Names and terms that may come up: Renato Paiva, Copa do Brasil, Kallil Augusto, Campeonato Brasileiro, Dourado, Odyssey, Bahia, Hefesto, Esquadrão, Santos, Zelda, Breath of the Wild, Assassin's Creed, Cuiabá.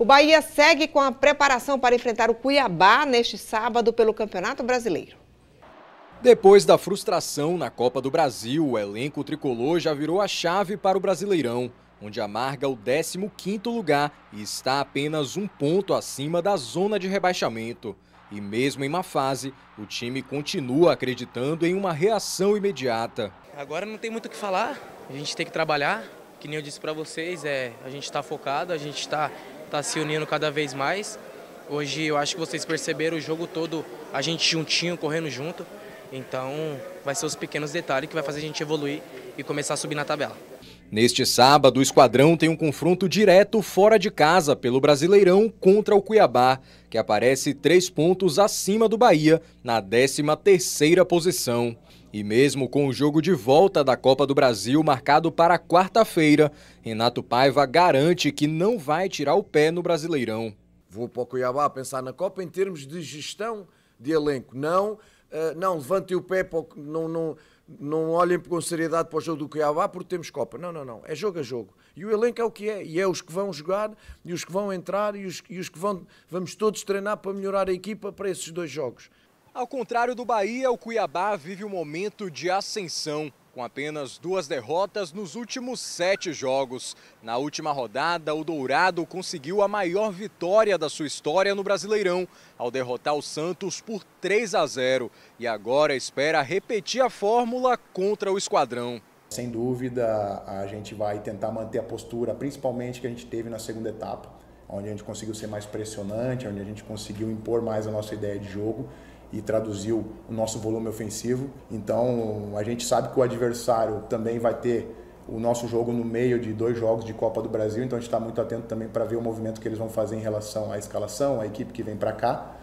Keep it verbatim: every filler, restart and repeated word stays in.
O Bahia segue com a preparação para enfrentar o Cuiabá neste sábado pelo Campeonato Brasileiro. Depois da frustração na Copa do Brasil, o elenco tricolor já virou a chave para o Brasileirão, onde amarga o décimo quinto lugar e está apenas um ponto acima da zona de rebaixamento. E mesmo em má fase, o time continua acreditando em uma reação imediata. Agora não tem muito o que falar, a gente tem que trabalhar. Que nem eu disse para vocês, é, a gente está focado, a gente está tá se unindo cada vez mais. Hoje eu acho que vocês perceberam o jogo todo, a gente juntinho, correndo junto. Então vai ser os pequenos detalhes que vai fazer a gente evoluir e começar a subir na tabela. Neste sábado, o Esquadrão tem um confronto direto fora de casa pelo Brasileirão contra o Cuiabá, que aparece três pontos acima do Bahia, na décima terceira posição. E mesmo com o jogo de volta da Copa do Brasil marcado para quarta-feira, Renato Paiva garante que não vai tirar o pé no Brasileirão. Vou para o Cuiabá pensar na Copa em termos de gestão de elenco. Não, não levante o pé, não... não... Não olhem com seriedade para o jogo do Cuiabá porque temos Copa. Não, não, não. É jogo a jogo. E o elenco é o que é. E é os que vão jogar, e os que vão entrar, e os, e os que vão... Vamos todos treinar para melhorar a equipa para esses dois jogos. Ao contrário do Bahia, o Cuiabá vive um momento de ascensão, com apenas duas derrotas nos últimos sete jogos. Na última rodada, o Dourado conseguiu a maior vitória da sua história no Brasileirão, ao derrotar o Santos por três a zero. E agora espera repetir a fórmula contra o Esquadrão. Sem dúvida, a gente vai tentar manter a postura, principalmente que a gente teve na segunda etapa, onde a gente conseguiu ser mais pressionante, onde a gente conseguiu impor mais a nossa ideia de jogo e traduziu o nosso volume ofensivo. Então a gente sabe que o adversário também vai ter o nosso jogo no meio de dois jogos de Copa do Brasil, então a gente está muito atento também para ver o movimento que eles vão fazer em relação à escalação, à equipe que vem para cá.